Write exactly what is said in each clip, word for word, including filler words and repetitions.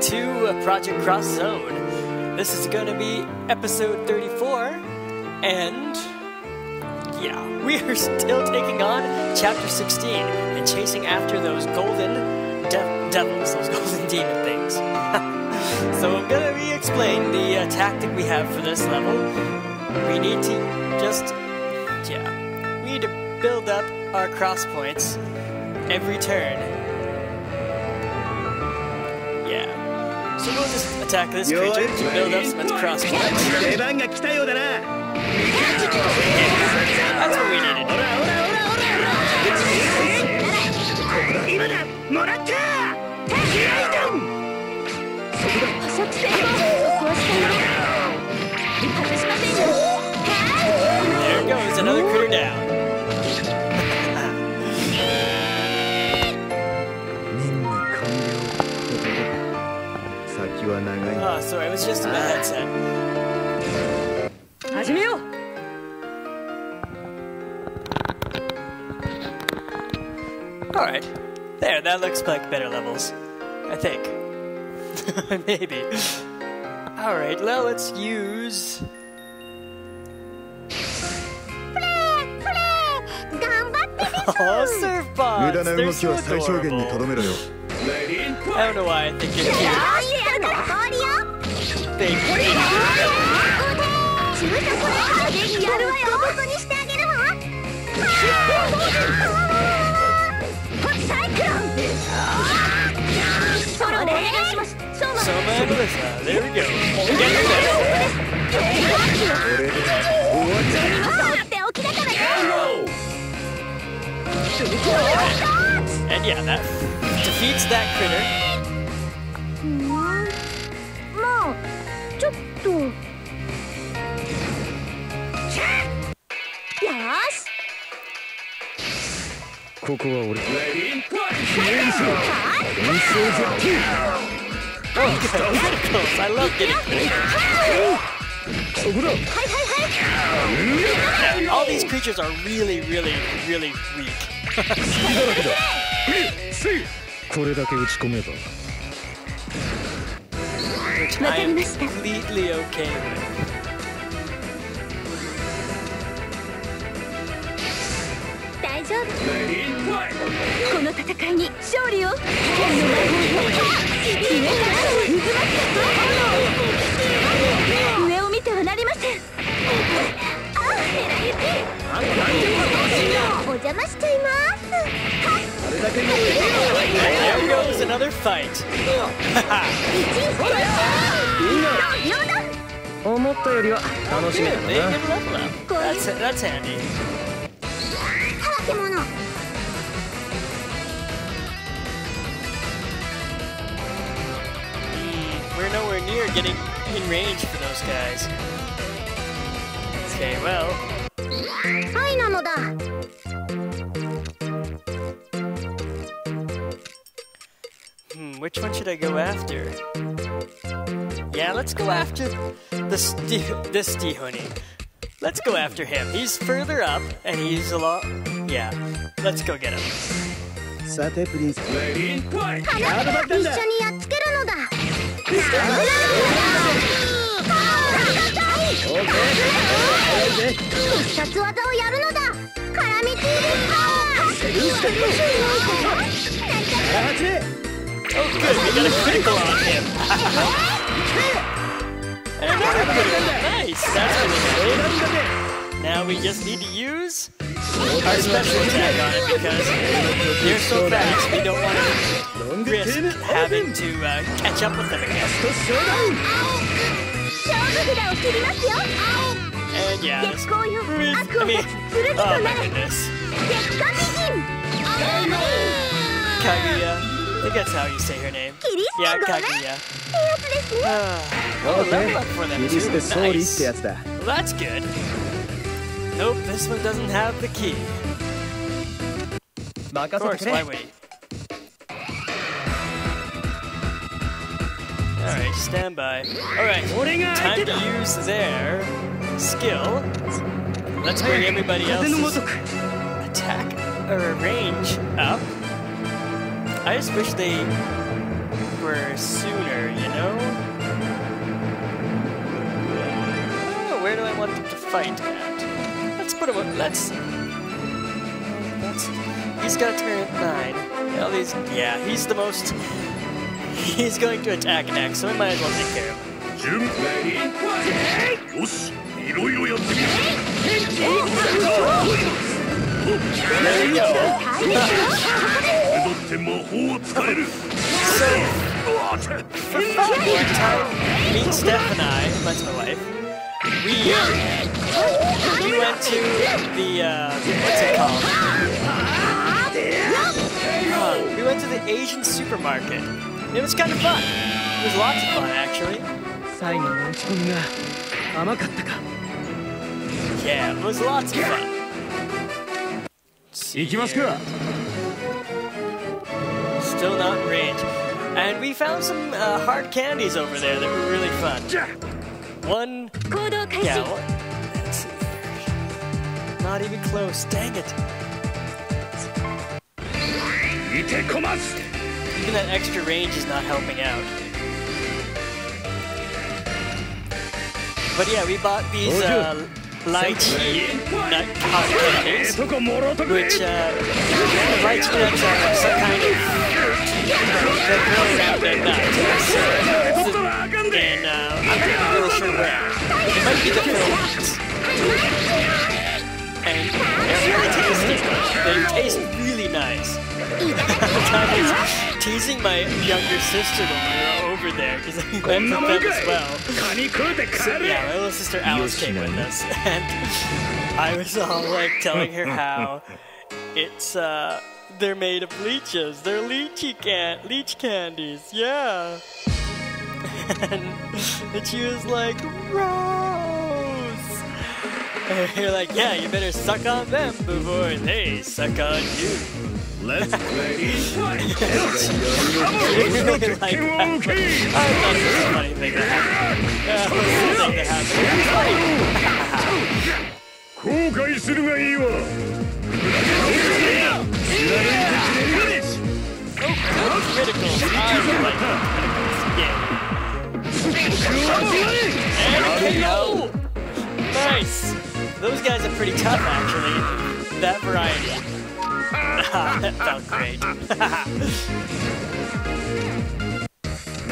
to Project Cross Zone. This is gonna be episode thirty-four, and yeah, we are still taking on chapter sixteen and chasing after those golden de devils, those golden demon things. So I'm gonna re-explain the uh, tactic we have for this level. We need to just, yeah, we need to build up our cross points every turn. So we'll just attack this creature to build up some cross points. That's what we needed. There goes another critter down. Oh, sorry, it was just in my headset. Alright. There, that looks like better levels. I think. Maybe. Alright, now let's use... Oh, surf bots! They're so adorable. I don't know why I think you're cute. They so mad with that. There we go. Get and yeah, that... defeats that critter. Yes. Criticals. I love getting criticals. Now, all these creatures are really, really, really weak. They're completely okay with. There goes another fight. that's, that's handy. We're nowhere near getting in range for those guys. Okay, well... Which one should I go after? Yeah, let's go after this this Stehoney. Let's go after him. He's further up, and he's a lot. Yeah, let's go get him. Okay. Oh good, we got a critical on him! And another critical! Nice! That's really good. Now we just need to use our special attack on it because they're so fast we don't want to risk having to uh, catch up with them again. And yeah, this, I mean, oh my goodness. Kaguya. I think that's how you say her name. Yeah, Kaguya. Uh, oh, level up for them too. Nice. Well, that's good. Nope, this one doesn't have the key. Of course, why wait? Alright, stand by. Alright, time to use their skill. Let's bring everybody else's attack or range up. I just wish they her sooner, you know? Oh, where do I want them to fight at? Let's put him up. Let's. That's, he's got to turn at nine. Well, he's, yeah, he's the most. He's going to attack next, so we might as well take care of him. There we go. So, for five more time, me, Steph, and I, that's my wife, we, uh, we went to the, uh, what's it called? Uh, we went to the Asian supermarket. It was kind of fun. It was lots of fun, actually. Yeah, it was lots of fun. Still not in range. And we found some uh, hard candies over there that were really fun. One... Yeah, one, let's see. Not even close. Dang it. Even that extra range is not helping out. But yeah, we bought these uh, lychee nut hot candies, which uh, lychee nuts are some kind of fruit that grows out their nuts. And uh, I'm not really sure where. It might be the Philippines. And they're really tasty. They taste really nice. I was teasing my younger sister when we were over there, because I went with them as well. So, yeah, my little sister Alice came with us, and I was all like telling her how it's, uh, they're made of leeches. They're lychee can leech candies, yeah. And she was like, Rose! And you're like, yeah, you better suck on them before they suck on you. Let's play. Really like that. I thought this was a funny thing that happened. It was something that happened. Oh, good criticals. I like criticals. Yeah. Nice. Those guys are pretty tough, actually. That variety. That felt great.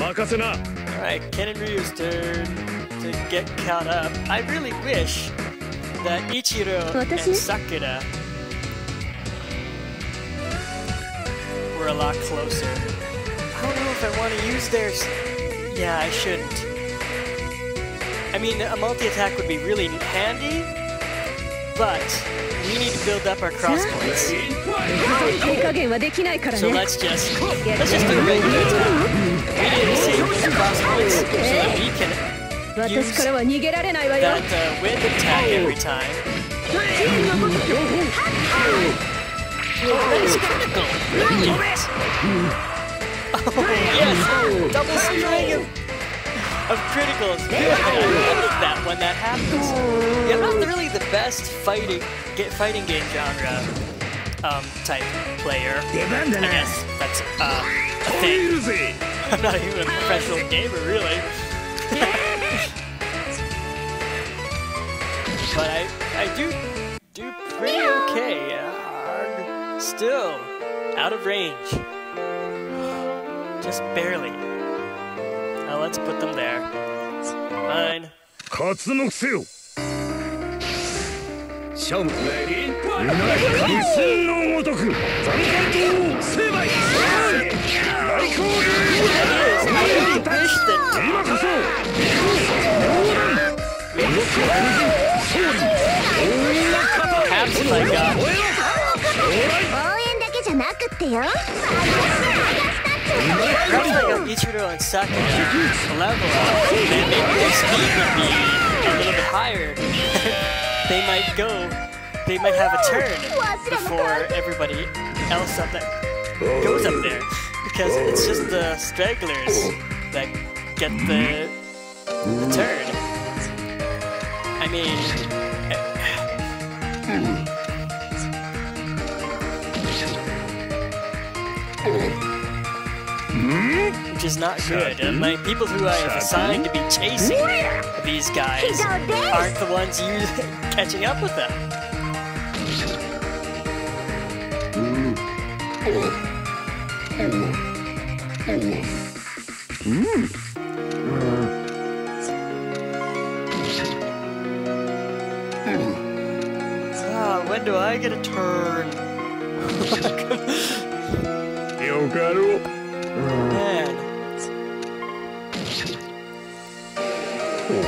Alright, Ken and Ryu's turn to get caught up. I really wish that Ichiro and Sakura were a lot closer. I don't know if I want to use theirs. Yeah, I shouldn't. I mean, a multi-attack would be really handy, but we need to build up our cross points. So let's just let's just do a regular attack. We need to save cross points so that we can use that uh, wind attack every time. That is critical. Brilliant. Oh yes, double string of, of criticals. Good. I love that when that happens. Yeah, I'm not really the best fighting get fighting game genre um, type player. I guess that's uh, a thing. I'm not even a professional gamer, really. But I I do do pretty okay. Uh, still out of range, just barely. Now let's put them there. Fine. Show me. Ichiro and Sakura level up, and maybe their speed would be a little bit higher. They might go, they might have a turn before everybody else up that goes up there. Because it's just the stragglers that get the, the turn. I mean... is not good. Uh, my people who I have assigned to be chasing these guys aren't the ones you catching up with them. Mm. When do I get a turn?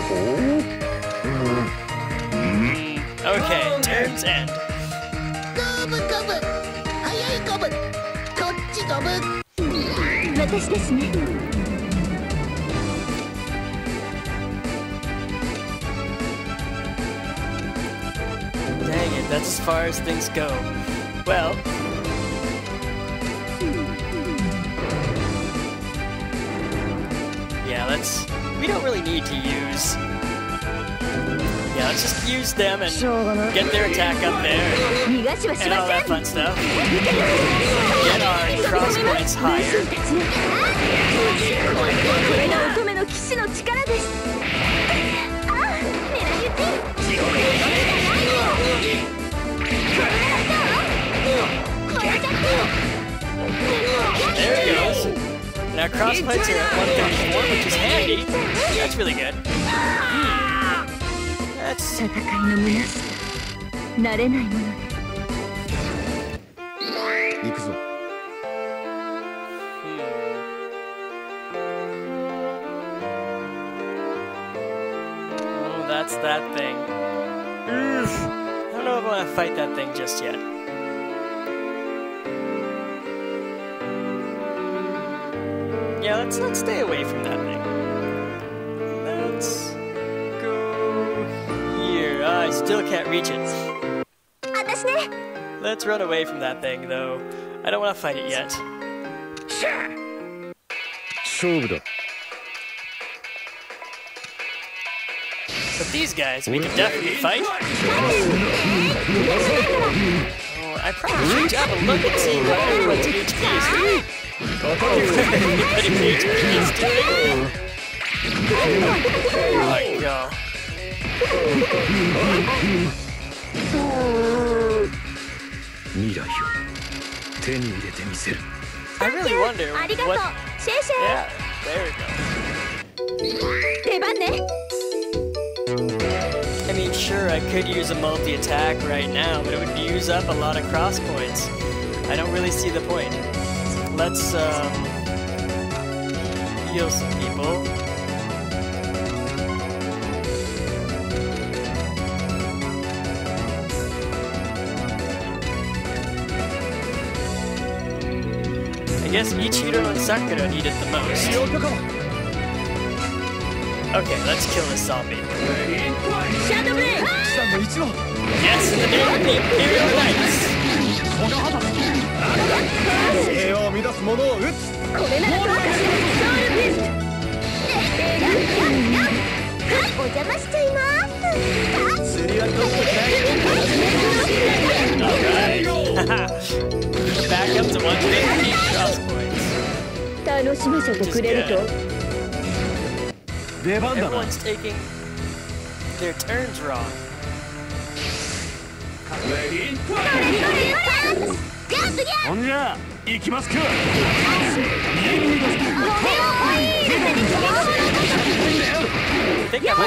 Man. Okay, turns end. Dang it, that's as far as things go. Well... yeah, let's... we don't really need to use... yeah, let's just use them and get their attack up there and all that fun stuff. Get our cross points higher. There it goes. Now cross plates are at one thirty-four, which is handy. That's really good. Hmm. That's... hmm. Oh, that's that thing. I don't know if I want to fight that thing just yet. Yeah, let's not stay away from that thing. Let's go here. Oh, I still can't reach it. Let's run away from that thing, though. I don't want to fight it yet. But these guys, we can definitely fight. Oh, I probably should have a look and see what everyone's H P is. I really wonder what... yeah, there we go. I mean, sure, I could use a multi-attack right now, but it would use up a lot of cross points. I don't really see the point. Let's um, heal some people. I guess Ichiro and Sakura need it the most. Okay, let's kill this zombie. Yes, the name of the Imperial Knights! Alright. Back up to one fifty cross points. Which is good. Everyone's taking their turns wrong. I think I might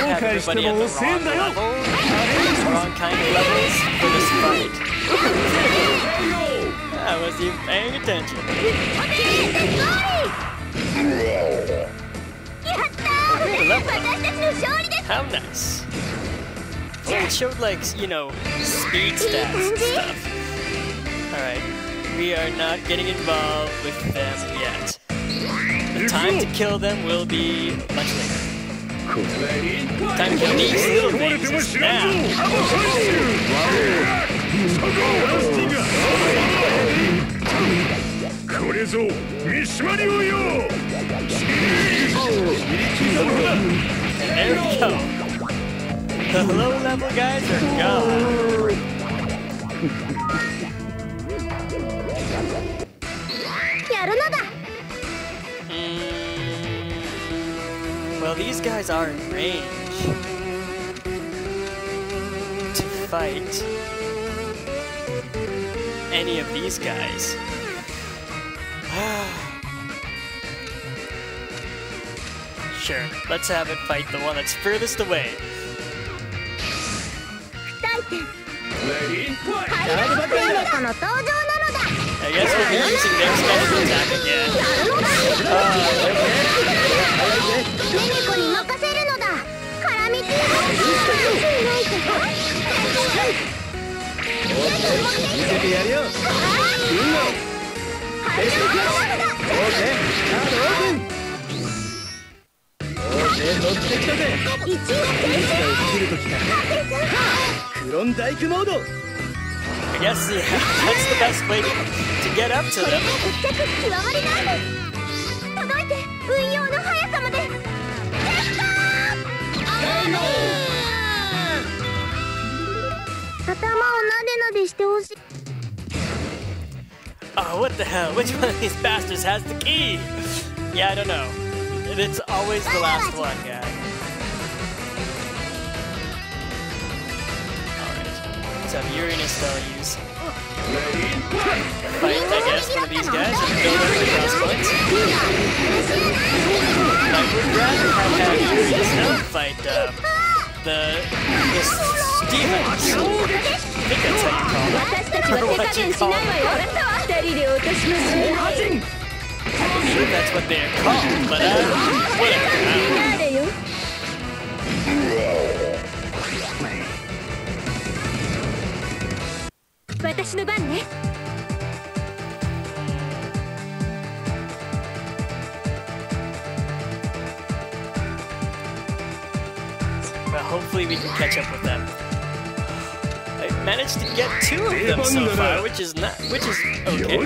have everybody at the wrong level, wrong kind of levels for this fight. I wasn't even paying attention. How nice. Well, it showed like, you know, speed stats and stuff. Alright. We are not getting involved with them yet. The time to kill them will be much later. The time to kill these little things is now. There we go. The low-level guys are gone. Mm, So these guys are in range to fight any of these guys. Sure, let's have it fight the one that's furthest away. Ready? I guess we're here using their special attack again. I guess yeah, that's the best way to get up to them. Oh, what the hell? Which one of these bastards has the key? Yeah, I don't know. It's always the last one, guy. Alright. Let's have Yuri and Estelle use. Fight, I guess, one of these guys and build up the crossbones. I would rather have had Yuri just not fight um, the, the Stehoney. I think that's how you call it. Or what you call it. I'm sure that's what they're called, but uh, whatever. I don't know. Well, hopefully we can catch up with them. I managed to get two of them so far, which is not, which is okay.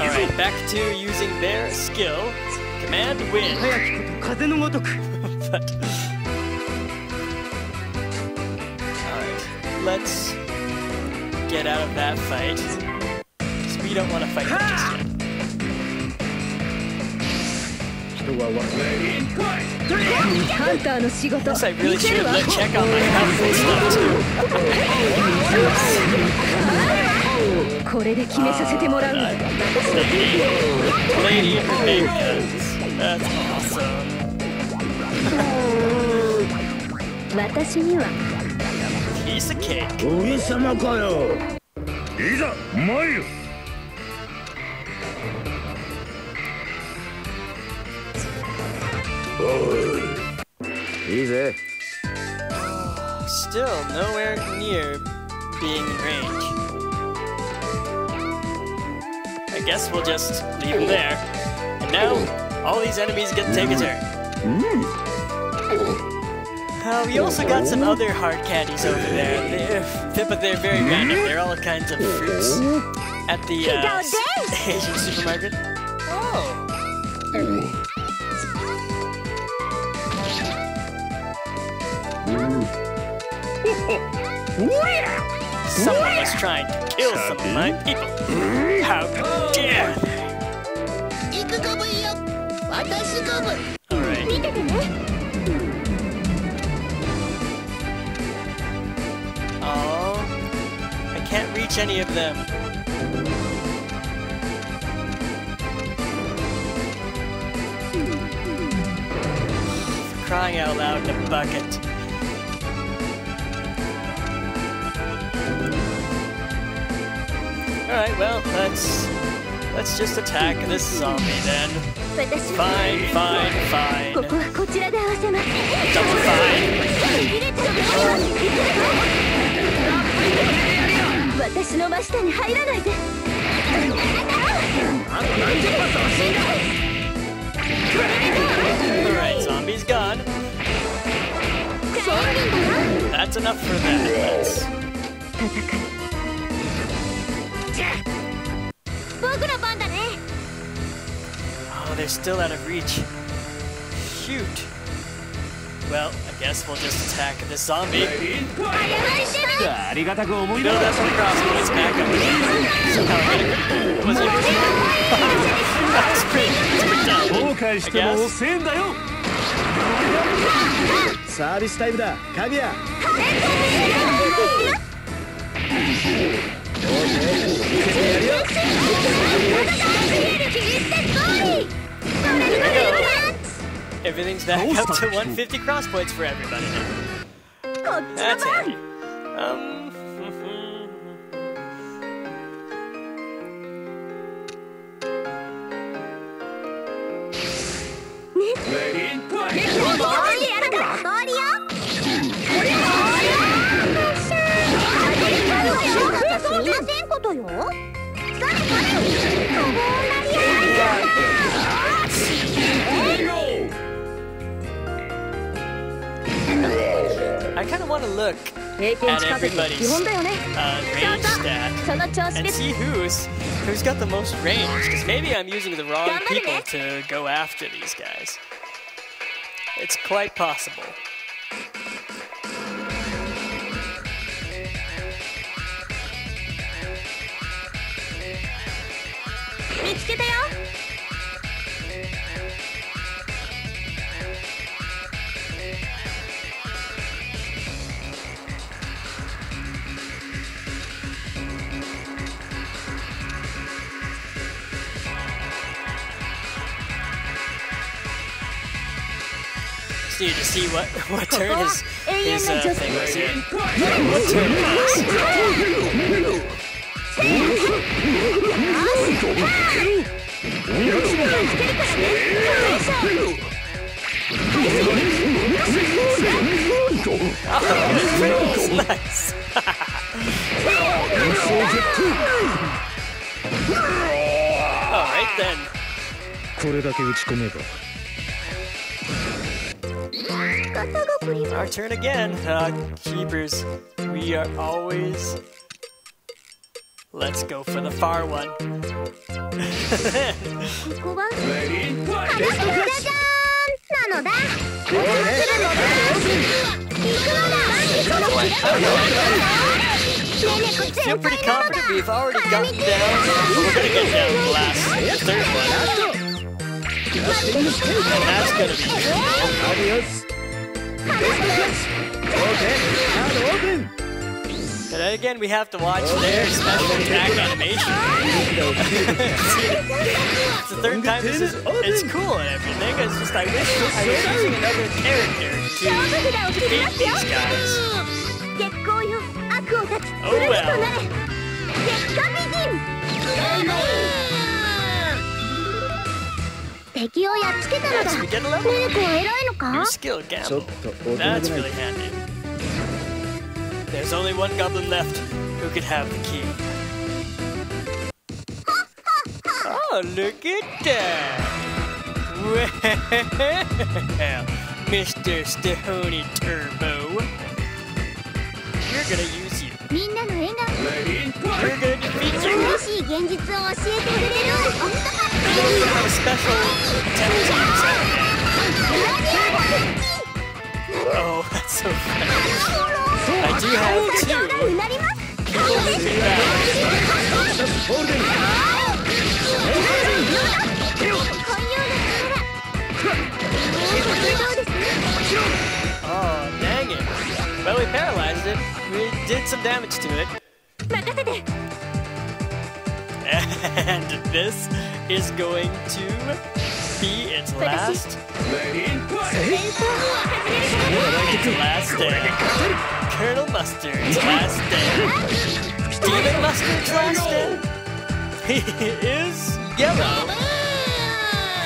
All right, back to using their skill, command win. But, let's get out of that fight. So we don't want to fight them just yet. I guess I really should have let check on my health and stuff too. uh, lady of the big guns. That's awesome. Piece of cake. Still nowhere near being in range. I guess we'll just leave him there. And now, all these enemies get to take a turn. Uh, we also got some other hard candies over there, they're, they're, but they're very random. They're all kinds of fruits at the uh, Asian supermarket. Oh! Someone was trying to kill some of my people. How dare they! Alright. I can't reach any of them. For crying out loud in a bucket. Alright, well, let's let's just attack this zombie then. Fine, fine, fine. Double fine. Alright, zombie's gone. That's enough for that. Let's... Oh, they're still out of reach. Shoot. Well, I guess we'll just attack this zombie. No, that's what crossbows back up again. Somehow I got a was it? That's pretty, that's pretty dumb, I guess. Service time, Kaguya. Everything's back up to one hundred fifty cross points for everybody now. That's it. Um. I kind of want to look at everybody's uh, range stat and see who's who's got the most range, because maybe I'm using the wrong people to go after these guys. It's quite possible. So you just see what what turn his his uh, thing was here. What turn it was. Oh, nice. All right then. Our turn again, uh, keepers. We are always. Let's go for the far one. Feel pretty confident we've already gotten down. We're gonna get down the last third one. And that's gonna be good. Obvious. Okay, and then again, we have to watch their special attack animation. It's the third time this is. It's cool and everything. It's just I wish I was using another character to defeat these guys. Oh well. Yes, we get a level. New skill gamble. That's really handy. There's only one goblin left who could have the key. Oh, look at that! Well, Mister Stehoney Turbo, we're gonna use you. We're gonna defeat you. You have a special attempt. Oh, that's so funny. I do have two. Oh, dang it. Well, we paralyzed it. We did some damage to it. And this is going to be its last. Its last day. Colonel Mustard's last day. Steven Mustard's last day. He is yellow.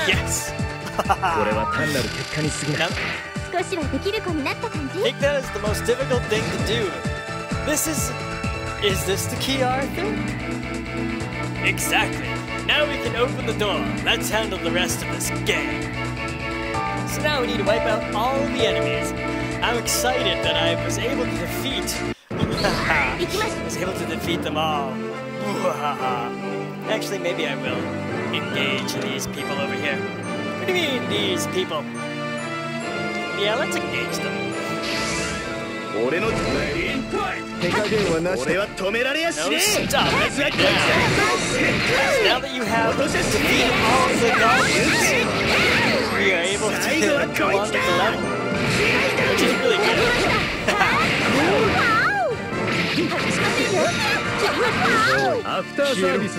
Yes. I think that is the most difficult thing to do. This is... Is this the key, Arthur? Exactly. Now we can open the door. Let's handle the rest of this game. So now we need to wipe out all the enemies. I'm excited that I was able to defeat. I was able to defeat them all. Actually, maybe I will engage these people over here. What do you mean, these people? Yeah, let's engage them. No, stop it right now. Now that you have defeated all the gods, we are able to hit the one level, which is really good. After service.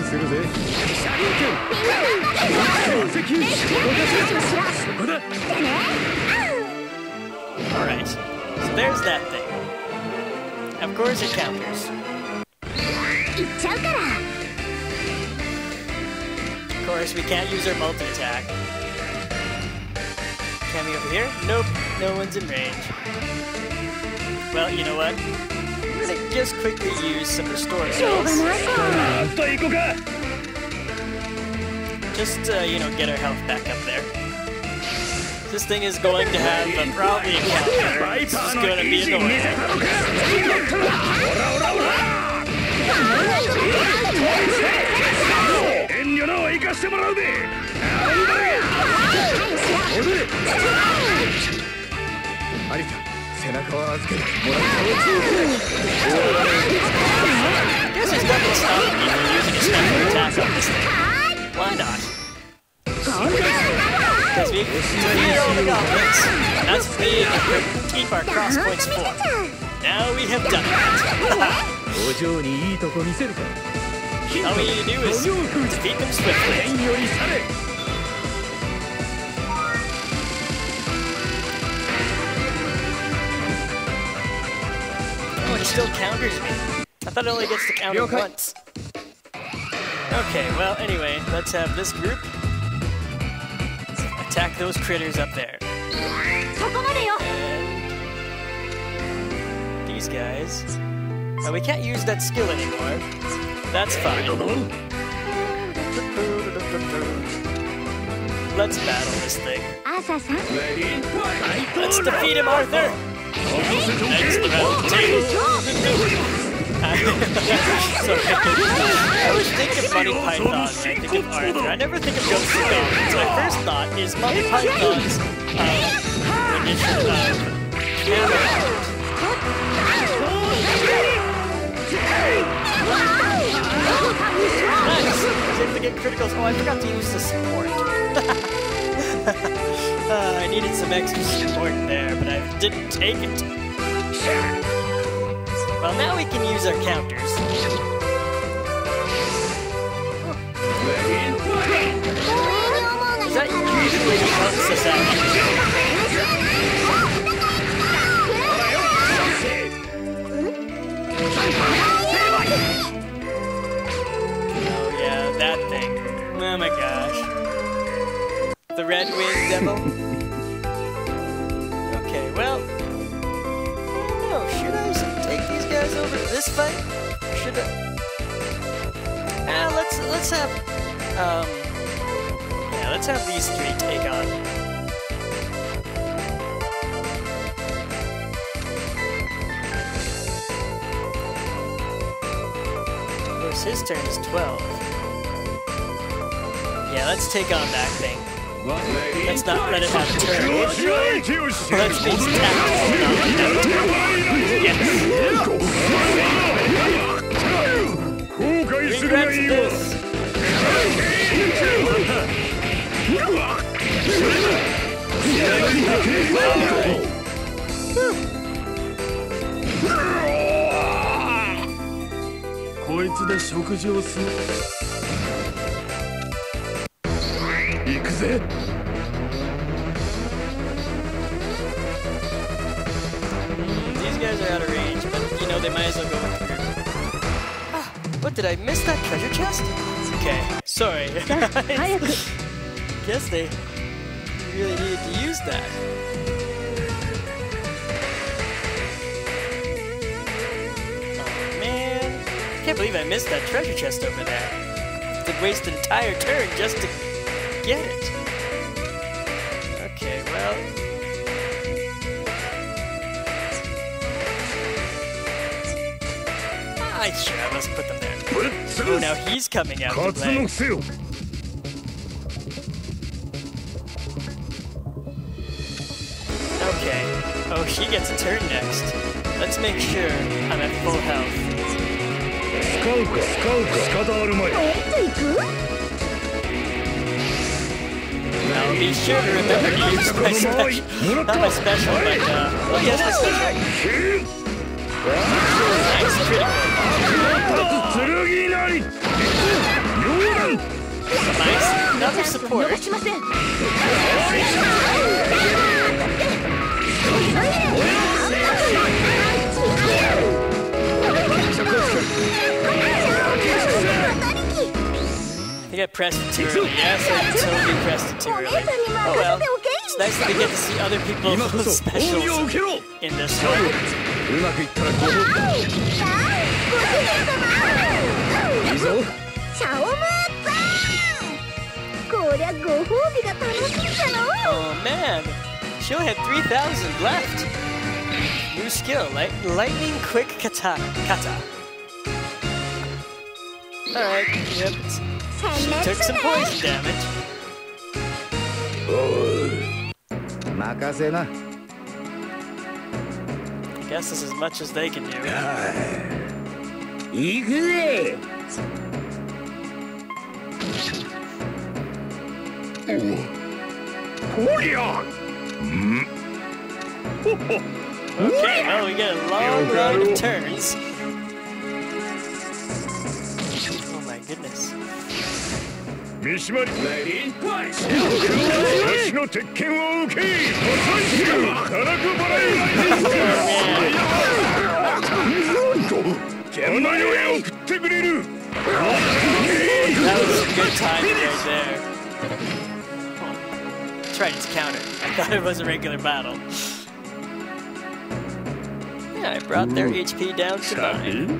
Alright, so there's that thing. Of course it counters. Of course, we can't use our multi-attack. Coming over here? Nope, no one's in range. Well, you know what? I'm gonna just quickly use some restore spells. Just, uh, you know, get our health back up there. This thing is going to have a probably a counter. It's going to be annoying. This is nothing stopping me from using a special attack on this thing. Why not? Because we clear all the goblins, and that's what we keep our cross points for. Now we have done that. All we need to do is defeat them swiftly. Oh, it still counters me. I thought it only gets to counter once. Okay, well, anyway, let's have this group attack those critters up there. And these guys. Oh, we can't use that skill anymore. That's fine. Let's battle this thing. Let's defeat him, Arthur! Next round two. So, I always think of Monty Python when I think of Arthur. I never think of Ghosts and Goblins. My first thought is Monty Python's uh, rendition of Camelot. Nice! I was able to get criticals. Oh, I forgot to use the support. uh, I needed some extra support there, but I didn't take it. Well, now we can use our counters. Is that usually what helps us out? Oh yeah, that thing. Oh my gosh. The red-winged devil? Okay, well... Oh, should I... take these guys over to this fight? Or should I? Ah, let's let's have um yeah, let's have these three take on. Of course, his turn is twelve. Yeah, let's take on that thing. Let's not let it have a turn. Let's be tactical. Regrets this. Mm, these guys are out of range, but you know they might as well go with the group. Ah, what, did I miss that treasure chest? Okay, sorry. Guess they really needed to use that. Oh man, I can't believe I missed that treasure chest over there. I did waste an entire turn just to get it. Okay, well... I sure, I must put them there. Oh, now he's coming out to play. Okay, Oh, he gets a turn next. Let's make sure I'm at full health. I'll be sure to remember to use my special. Not my special, but uh, oh yes, my special. Nice critical. Nice, another support. I think I pressed it too early. Yes, I totally pressed it too early. Oh well, it's nice that we get to see other people's specials in this one. Oh man, she only had three thousand left. New skill, light, lightning quick kata. kata. Alright, yep. She took some poison damage. I guess this is as much as they can do. Oh. Okay, well, we get a long round of turns. Oh my goodness. That was some good timing right there. Oh, I tried to counter. I thought it was a regular battle. Yeah, I brought their H P down to mine.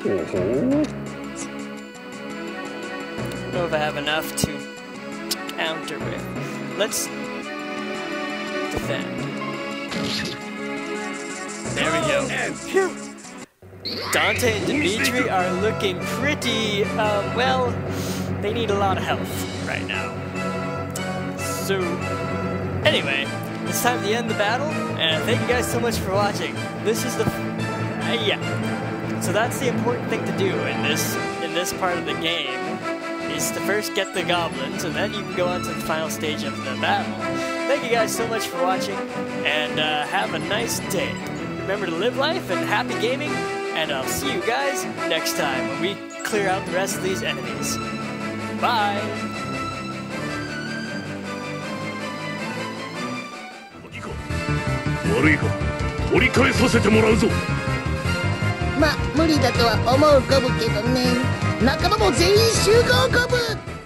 I don't know if I have enough to counter with. Let's defend. There we go. Dante and Dimitri are looking pretty, uh, well, they need a lot of health right now. So, anyway, it's time to end the battle, and thank you guys so much for watching. This is the, uh, yeah. So that's the important thing to do in this in this part of the game, is to first get the goblins, and then you can go on to the final stage of the battle. Thank you guys so much for watching, and uh, have a nice day. Remember to live life and happy gaming, and I'll see you guys next time when we clear out the rest of these enemies. Bye. Well,